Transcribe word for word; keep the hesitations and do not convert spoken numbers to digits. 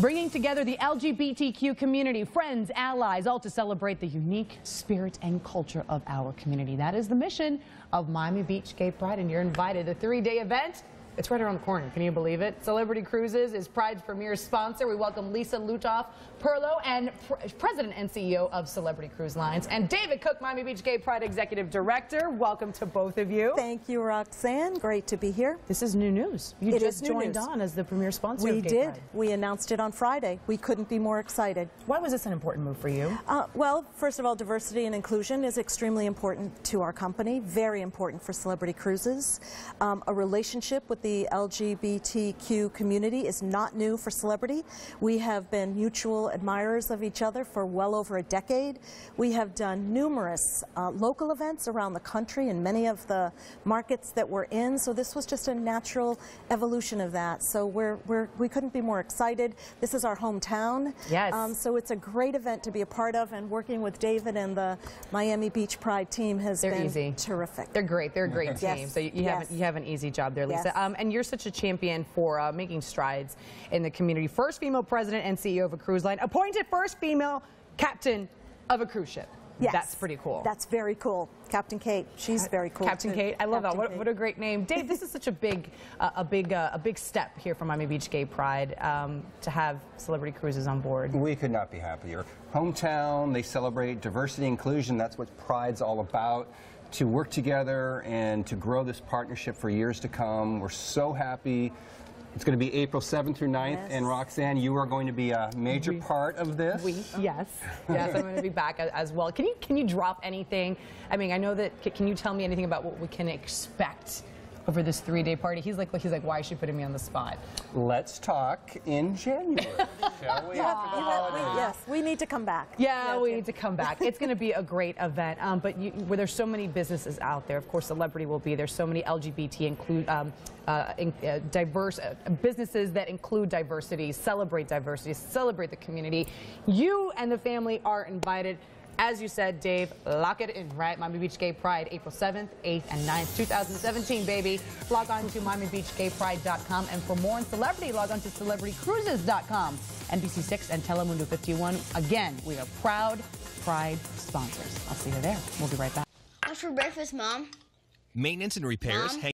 Bringing together the L G B T Q community, friends, allies, all to celebrate the unique spirit and culture of our community. That is the mission of Miami Beach Gay Pride, and you're invited. The three-day event, it's right around the corner. Can you believe it? Celebrity Cruises is Pride's premier sponsor. We welcome Lisa Lutoff-Perlow, and pr President and C E O of Celebrity Cruise Lines, and David Cook, Miami Beach Gay Pride Executive Director. Welcome to both of you. Thank you, Roxanne. Great to be here. This is new news. You it just is joined news. on as the premier sponsor. We of Gay did. Pride. We announced it on Friday. We couldn't be more excited. Why was this an important move for you? Uh, well, first of all, diversity and inclusion is extremely important to our company. Very important for Celebrity Cruises. Um, a relationship with the L G B T Q community is not new for Celebrity. We have been mutual admirers of each other for well over a decade. We have done numerous uh, local events around the country and many of the markets that we're in, so this was just a natural evolution of that. So we're, we're, we couldn't be more excited. This is our hometown. Yes. Um, so it's a great event to be a part of, and working with David and the Miami Beach Pride team has They're been easy. terrific. They're great. They're a great team. Yes. So you, you, yes. have, you have an easy job there, Lisa. Yes. Um, and you're such a champion for uh, making strides in the community. First female president and C E O of a cruise line, appointed first female captain of a cruise ship. Yes. That's pretty cool. That's very cool. Captain Kate, she's very cool. Captain too. Kate, I love Captain that. What, what a great name. Dave, this is such a big, uh, a big, uh, a big step here for Miami Beach Gay Pride um, to have Celebrity Cruises on board. We could not be happier. Hometown, they celebrate diversity, inclusion. That's what Pride's all about. To work together and to grow this partnership for years to come. We're so happy. It's going to be April seventh through ninth, yes. and Roxanne, you are going to be a major we, part of this. We, yes, yes, I'm going to be back as well. Can you can you drop anything? I mean, I know that. Can you tell me anything about what we can expect over this three-day party? He's like, he's like, why is she putting me on the spot? Let's talk in January, shall we? Yeah, after the holidays. We, yes, we need to come back. Yeah, yeah we okay. need to come back. It's going to be a great event, um, but you, where there's so many businesses out there, of course, Celebrity will be there. So many L G B T include um, uh, in, uh, diverse uh, businesses that include diversity, celebrate diversity, celebrate the community. You and the family are invited. As you said, Dave, lock it in, right? Miami Beach Gay Pride, April seventh, eighth, and ninth, two thousand seventeen, baby. Log on to miami beach gay pride dot com. And for more on Celebrity, log on to celebrity cruises dot com. N B C six and Telemundo fifty-one. Again, we are proud Pride sponsors. I'll see you there. We'll be right back. What's for breakfast, Mom? Maintenance and repairs. Mom?